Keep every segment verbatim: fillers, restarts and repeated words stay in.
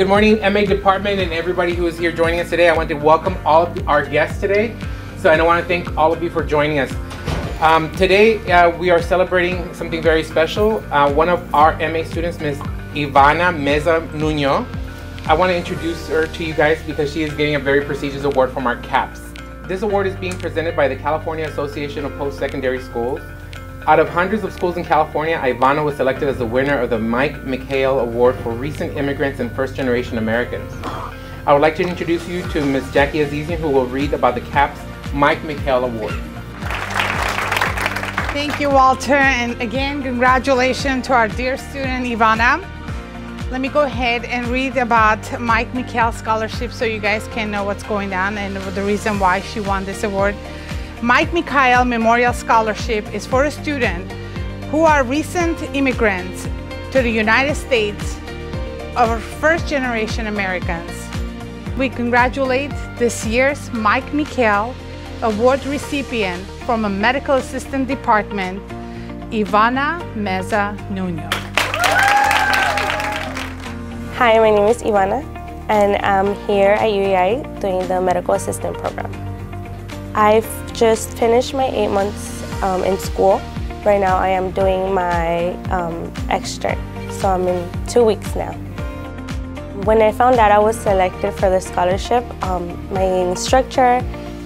Good morning, M A Department and everybody who is here joining us today. I want to welcome all of our guests today. So I want to thank all of you for joining us. Um, today, uh, we are celebrating something very special. Uh, one of our M A students, Miz Ivana Meza Nuño. I want to introduce her to you guys because she is getting a very prestigious award from our CAPS. This award is being presented by the California Association of Post-Secondary Schools. Out of hundreds of schools in California, Ivana was selected as the winner of the Mike Mikhail Award for Recent Immigrants and First Generation Americans. I would like to introduce you to Miz Jackie Azizian, who will read about the CAPS Mike Mikhail Award. Thank you, Walter, and again, congratulations to our dear student, Ivana. Let me go ahead and read about Mike Mikhail Scholarship so you guys can know what's going on and the reason why she won this award. Mike Mikhail Memorial Scholarship is for a student who are recent immigrants to the United States or first generation Americans. We congratulate this year's Mike Mikhail Award recipient from a medical assistant department, Ivana Meza Nuño. Hi, my name is Ivana and I'm here at U E I doing the medical assistant program. I've just finished my eight months um, in school. Right now I am doing my um, extern, so I'm in two weeks now. When I found out I was selected for the scholarship, um, my instructor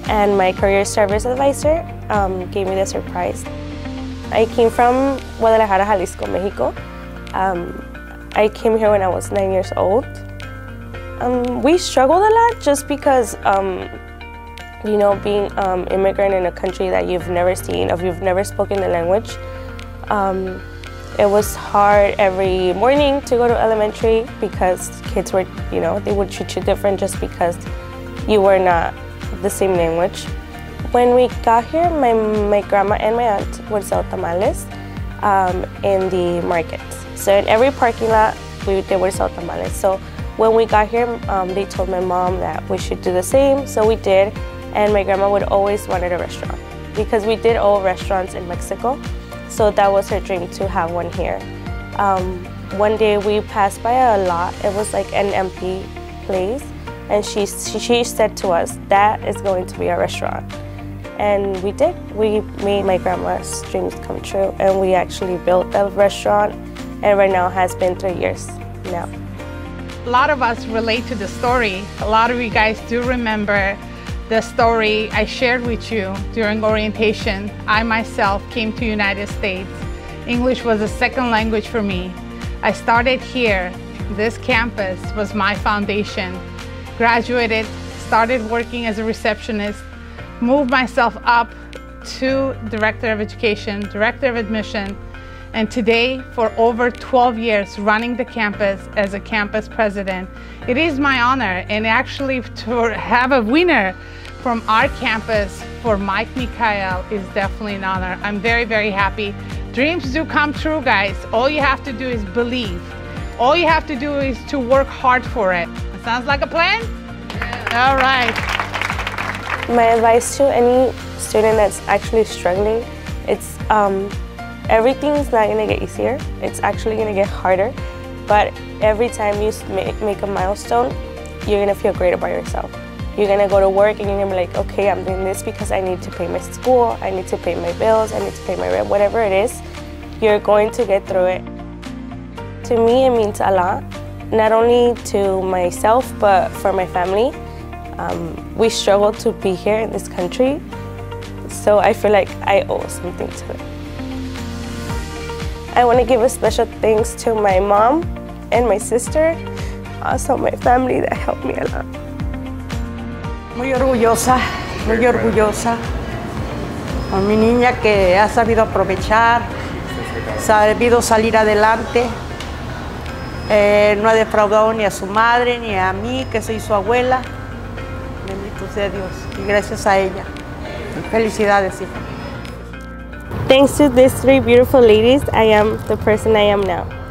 and my career service advisor um, gave me the surprise. I came from Guadalajara, Jalisco, Mexico. Um, I came here when I was nine years old. Um, we struggled a lot just because um, you know, being um, immigrant in a country that you've never seen, if you've never spoken the language. Um, it was hard every morning to go to elementary because kids were, you know, they would treat you different just because you were not the same language. When we got here, my, my grandma and my aunt would sell tamales um, in the markets. So in every parking lot, we, they would sell tamales. So when we got here, um, they told my mom that we should do the same, so we did. And my grandma would always wanted a restaurant because we did all restaurants in Mexico. So that was her dream to have one here. Um, one day we passed by a lot. It was like an empty place. And she, she, she said to us, that is going to be a restaurant. And we did. We made my grandma's dreams come true. And we actually built the restaurant. And right now it has been three years now. A lot of us relate to the story. A lot of you guys do remember the story I shared with you during orientation. I myself came to United States. English was a second language for me. I started here. This campus was my foundation. Graduated, started working as a receptionist, moved myself up to Director of Education, Director of Admission, and today for over twelve years running the campus as a campus president. It is my honor and actually to have a winner from our campus for Mike Mikhail is definitely an honor. I'm very, very happy. Dreams do come true, guys. All you have to do is believe. All you have to do is to work hard for it. That sounds like a plan? Yeah. All right. My advice to any student that's actually struggling, it's, um, everything's not gonna get easier. It's actually gonna get harder. But every time you make a milestone, you're gonna feel great about yourself. You're gonna go to work and you're gonna be like, okay, I'm doing this because I need to pay my school, I need to pay my bills, I need to pay my rent, whatever it is, you're going to get through it. To me, it means a lot, not only to myself, but for my family. Um, we struggle to be here in this country, so I feel like I owe something to it. I want to give a special thanks to my mom and my sister, also my family that helped me a lot. Muy orgullosa, muy orgullosa con mi niña que ha sabido aprovechar, sabido salir adelante, eh, no ha defraudado ni a su madre ni a mí que soy su abuela. Bendito sea Dios y gracias a ella. Felicidades, hija. Thanks to these three beautiful ladies, I am the person I am now.